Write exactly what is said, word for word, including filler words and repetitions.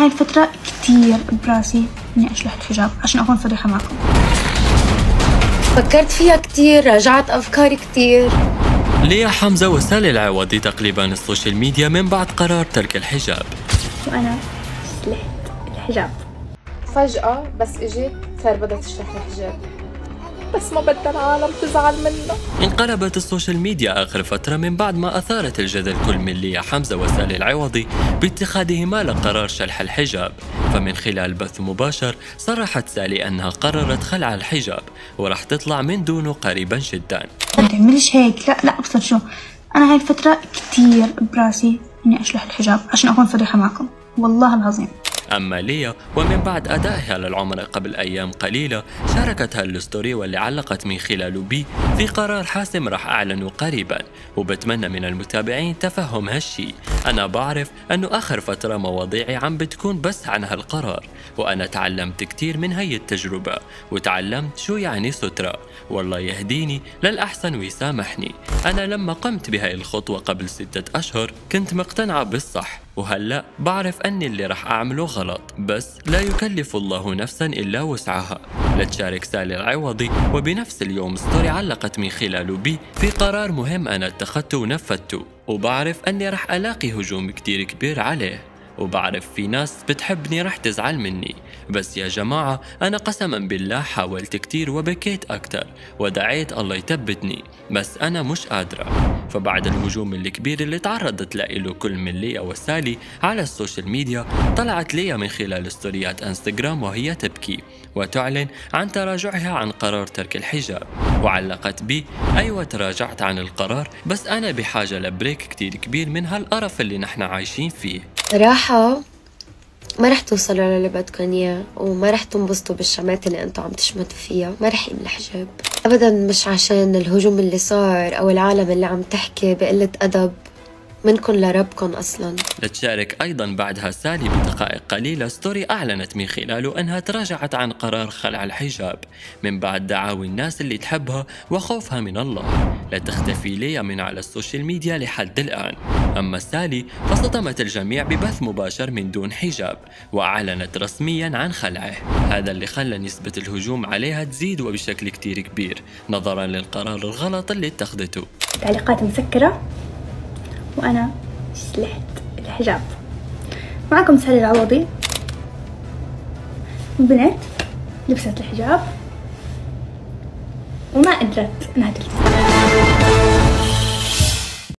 أنا هاي الفترة كتير براسي إني أشلح الحجاب عشان أكون صريحة معكم. فكرت فيها كتير، راجعت أفكاري كتير. ليا حمزة وسالي العوضي تقلبان السوشيال ميديا من بعد قرار ترك الحجاب. وأنا شلحت الحجاب فجأة، بس إجيت صار بدها تشلح الحجاب، بس ما بدها العالم تزعل منه. انقلبت السوشيال ميديا آخر فترة من بعد ما أثارت الجدل كل من ليا حمزة وسالي العوضي باتخاذهما لقرار شلح الحجاب. فمن خلال بث مباشر صرحت سالي أنها قررت خلع الحجاب ورح تطلع من دونه قريبا جدا. ما تعملش هيك، لا لا أبصر شو، أنا هاي الفترة كتير براسي إني أشلح الحجاب عشان أكون صريحة معكم، والله العظيم. أما ليا ومن بعد أدائها للعمرة قبل أيام قليلة شاركت هالستوري واللي علقت من خلاله بي في قرار حاسم راح أعلنه قريبا، وبتمنى من المتابعين تفهم هالشي. أنا بعرف أنه آخر فترة مواضيعي عم بتكون بس عن هالقرار، وأنا تعلمت كتير من هي التجربة وتعلمت شو يعني سترة. والله يهديني للأحسن ويسامحني، أنا لما قمت بهاي الخطوة قبل ستة أشهر كنت مقتنعة بالصح، وهلأ بعرف أني اللي رح أعمله غلط، بس لا يكلف الله نفسا إلا وسعها. لتشارك سالي العوضي وبنفس اليوم ستوري علقت من خلاله بي في قرار مهم أنا اتخذته ونفذته، وبعرف أني رح ألاقي هجوم كتير كبير عليه، وبعرف في ناس بتحبني رح تزعل مني، بس يا جماعة أنا قسما بالله حاولت كتير وبكيت أكتر ودعيت الله يثبتني، بس أنا مش قادرة. فبعد الهجوم الكبير اللي تعرضت له كل من ليا وسالي على السوشيال ميديا، طلعت ليا من خلال ستوريات انستغرام وهي تبكي وتعلن عن تراجعها عن قرار ترك الحجاب، وعلقت بي: أيوة تراجعت عن القرار، بس أنا بحاجة لبريك كتير كبير من هالقرف اللي نحن عايشين فيه. صراحة ما رح توصلوا للي بدكم اياه، وما رح تنبسطوا بالشمات اللي انتم عم تشمتوا فيها، ما رح يقبل الحجاب ابدا. مش عشان الهجوم اللي صار او العالم اللي عم تحكي بقلة ادب منكن لربكن اصلا. لتشارك ايضا بعدها سالي بدقائق قليله ستوري اعلنت من خلاله انها تراجعت عن قرار خلع الحجاب من بعد دعاوي الناس اللي تحبها وخوفها من الله. لا تختفي ليا من على السوشيال ميديا لحد الآن، أما سالي فصدمت الجميع ببث مباشر من دون حجاب وأعلنت رسميا عن خلعه. هذا اللي خلى نسبة الهجوم عليها تزيد وبشكل كتير كبير نظرا للقرار الغلط اللي اتخذته. تعليقات مسكرة وأنا شلحت الحجاب. معكم سالي العوضي، بنت لبست الحجاب وما قدرت إنها تلبسه.